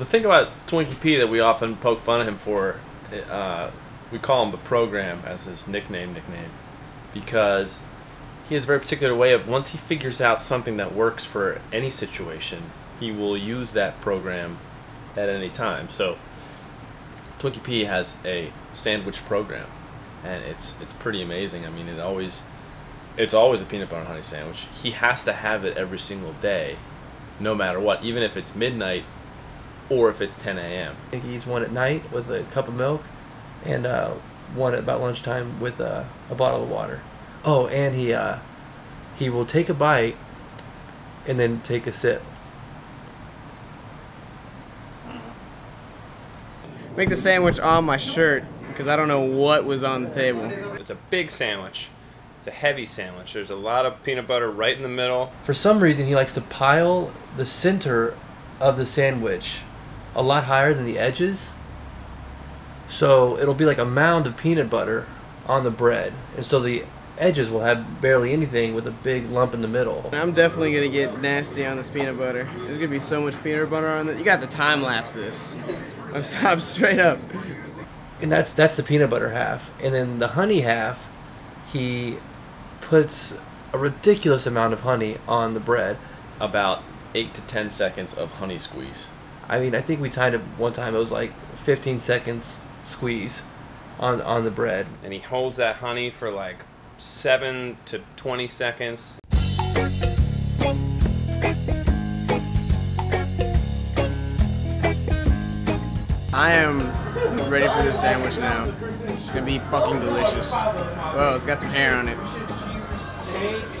the thing about Twinkie P that we often poke fun at him for, we call him the program as his nickname, because he has a very particular way of, once he figures out something that works for any situation, he will use that program at any time. So Twinkie P has a sandwich program, and it's pretty amazing. I mean, it's always a peanut butter and honey sandwich. He has to have it every single day, no matter what, even if it's midnight or if it's 10 a.m. I think he's one at night with a cup of milk, and one at about lunchtime with a bottle of water. Oh, and he will take a bite and then take a sip. Make the sandwich on my shirt, because I don't know what was on the table. It's a big sandwich. It's a heavy sandwich. There's a lot of peanut butter right in the middle. For some reason, he likes to pile the center of the sandwich a lot higher than the edges. So it'll be like a mound of peanut butter on the bread. And so the edges will have barely anything with a big lump in the middle. I'm definitely going to get nasty on this peanut butter. There's going to be so much peanut butter on it. You got to time lapse this. I'm straight up. And that's the peanut butter half. And then the honey half, he puts a ridiculous amount of honey on the bread. About 8 to 10 seconds of honey squeeze. I mean, I think we timed it one time. It was like 15 seconds squeeze on the bread. And he holds that honey for like 7 to 20 seconds. I am ready for this sandwich now. It's gonna be fucking delicious. Whoa, it's got some hair on it.